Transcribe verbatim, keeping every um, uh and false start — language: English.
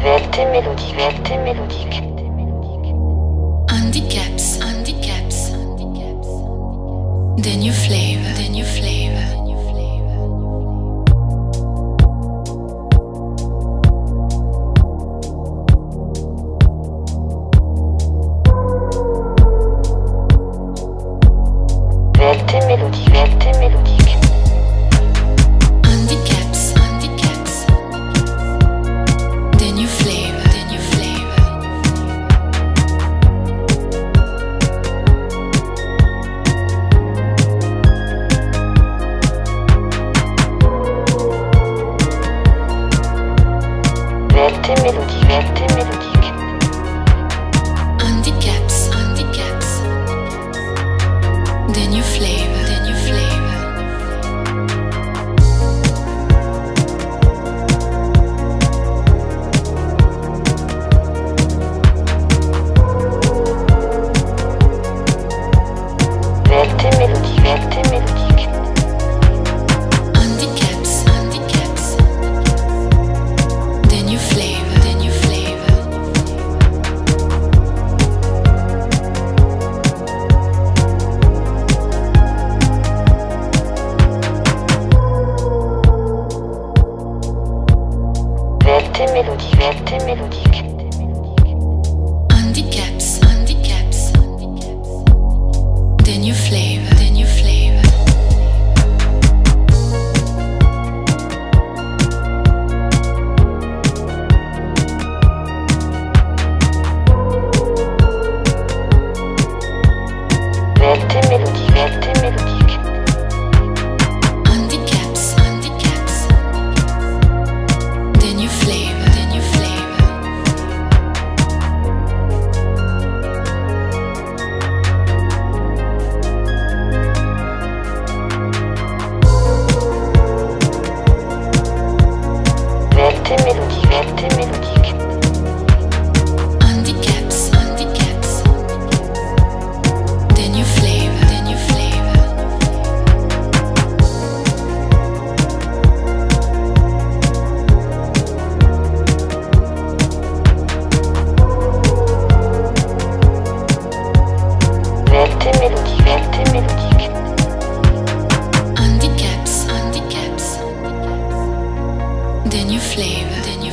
V L T mélodique, V L T mélodique. Handy Kap'z, Handy Kap'z, The New Flavor, The New Flavor. V L T mélodique, V L T mélodique. Handy Kap'z, Handy Kap'z, The New Flavor, The New Flavor. V L T mélodique, V L T mélodique. Handy Kap'z, Handy Kap'z, The New Flavor, The New Flavor. V L T mélodique, V L T mélodique. Handy Kap'z, Handy Kap'z, The New Flavor, The New Flavor. V L T mélodique, V L T mélodique. Handy Kap'z, Handy Kap'z, The New Flavor, The New Flavor. V L T mélodique, V L T mélodique. Handy Kap'z, Handy Kap'z, The New Flavor, The New Flavor. V L T mélodique, V L T mélodique. Handy Kap'z, Handy Kap'z, The New Flavor, The New Flavor. V L T mélodique, V L T mélodique. Handy Kap'z, Handy Kap'z, The New Flavor, The New